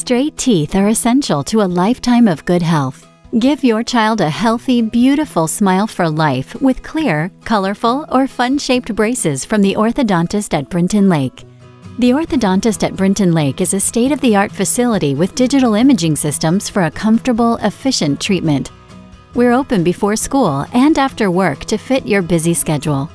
Straight teeth are essential to a lifetime of good health. Give your child a healthy, beautiful smile for life with clear, colorful, or fun-shaped braces from the orthodontist at Brinton Lake. The orthodontist at Brinton Lake is a state-of-the-art facility with digital imaging systems for a comfortable, efficient treatment. We're open before school and after work to fit your busy schedule.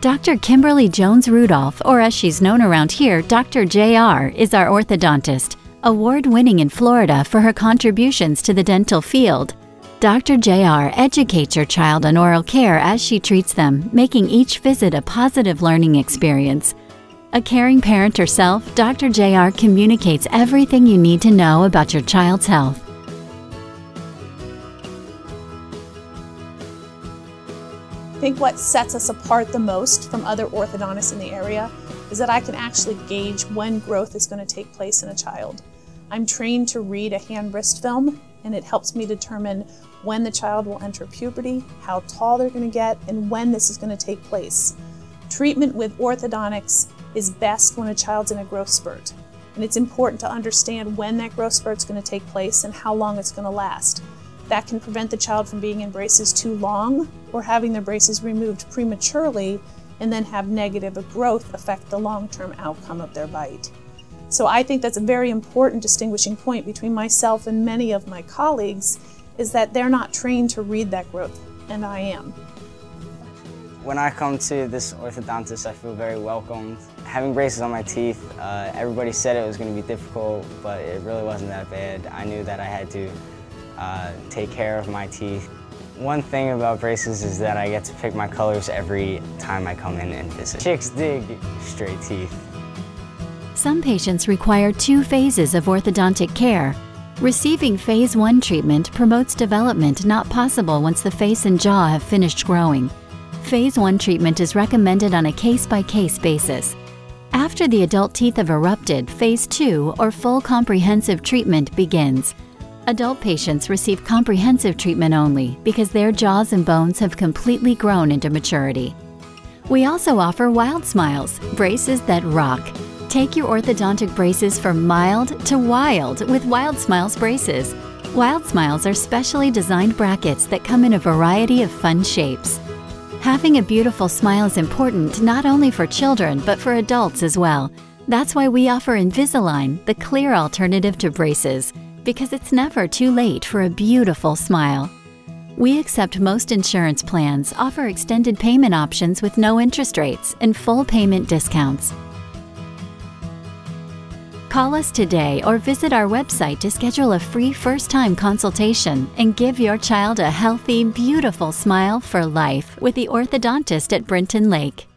Dr. Kimberly Jones-Rudolph, or as she's known around here, Dr. JR, is our orthodontist, award-winning in Florida for her contributions to the dental field. Dr. JR educates your child on oral care as she treats them, making each visit a positive learning experience. A caring parent herself, Dr. JR communicates everything you need to know about your child's health. I think what sets us apart the most from other orthodontists in the area is that I can actually gauge when growth is going to take place in a child. I'm trained to read a hand-wrist film, and it helps me determine when the child will enter puberty, how tall they're going to get, and when this is going to take place. Treatment with orthodontics is best when a child's in a growth spurt. And it's important to understand when that growth spurt's going to take place and how long it's going to last. That can prevent the child from being in braces too long or having their braces removed prematurely and then have negative growth affect the long-term outcome of their bite. So I think that's a very important distinguishing point between myself and many of my colleagues, is that they're not trained to read that growth, and I am. When I come to this orthodontist, I feel very welcomed. Having braces on my teeth, everybody said it was going to be difficult, but it really wasn't that bad. I knew that I had to take care of my teeth. One thing about braces is that I get to pick my colors every time I come in and visit. Chicks dig straight teeth. Some patients require 2 phases of orthodontic care. Receiving phase 1 treatment promotes development not possible once the face and jaw have finished growing. Phase 1 treatment is recommended on a case-by-case basis. After the adult teeth have erupted, Phase 2 or full comprehensive treatment begins. Adult patients receive comprehensive treatment only because their jaws and bones have completely grown into maturity. We also offer Wild Smiles, braces that rock. Take your orthodontic braces from mild to wild with Wild Smiles braces. Wild Smiles are specially designed brackets that come in a variety of fun shapes. Having a beautiful smile is important not only for children, but for adults as well. That's why we offer Invisalign, the clear alternative to braces, because it's never too late for a beautiful smile. We accept most insurance plans, offer extended payment options with no interest rates, and full payment discounts. Call us today or visit our website to schedule a free first-time consultation and give your child a healthy, beautiful smile for life with the orthodontist at Brinton Lake.